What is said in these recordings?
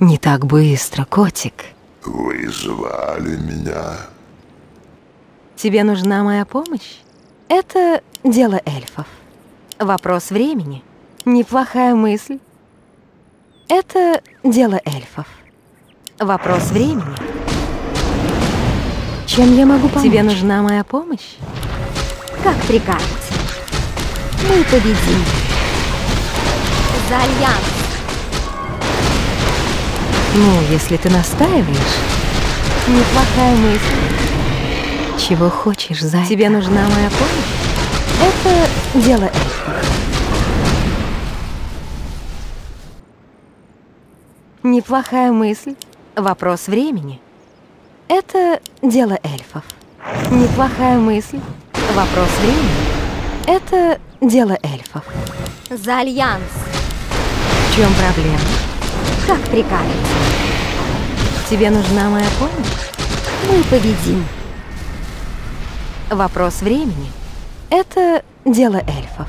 Не так быстро, котик. Вы звали меня? Тебе нужна моя помощь? Это дело эльфов. Вопрос времени. Неплохая мысль. Это дело эльфов. Вопрос времени. Чем я могу помочь? Тебе нужна моя помощь? Как прикажете. Мы победим. За альянс. Ну, если ты настаиваешь. Неплохая мысль. Чего хочешь, зайка? Тебе нужна моя помощь? Это дело эльфов. Неплохая мысль. Вопрос времени. Это дело эльфов. Неплохая мысль. Вопрос времени. Это дело эльфов. За альянс. В чем проблема? Как прикажете. Тебе нужна моя помощь? Мы победим. Вопрос времени. Это дело эльфов.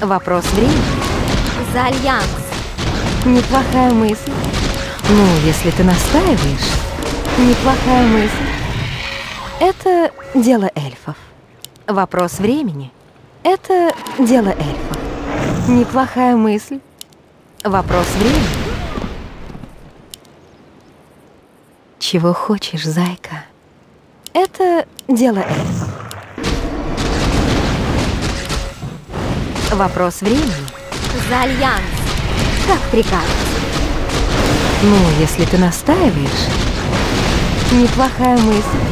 Вопрос времени. За альянс. Неплохая мысль. Ну, если ты настаиваешь. Неплохая мысль. Это дело эльфов. Вопрос времени. Это дело эльфов. Неплохая мысль. Вопрос времени. Чего хочешь, зайка? Это дело эльфов. Вопрос времени. За альянс. Как прикажете. Ну, если ты настаиваешь. Неплохая мысль.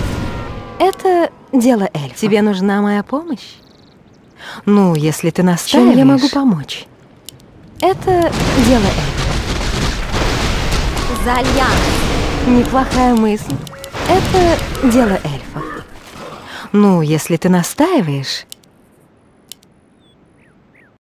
Это дело эльфа. Тебе нужна моя помощь? Ну, если ты настаиваешь. Чем я могу помочь? Это дело эльфа. За альянс. Неплохая мысль. Это дело эльфа. Ну, если ты настаиваешь.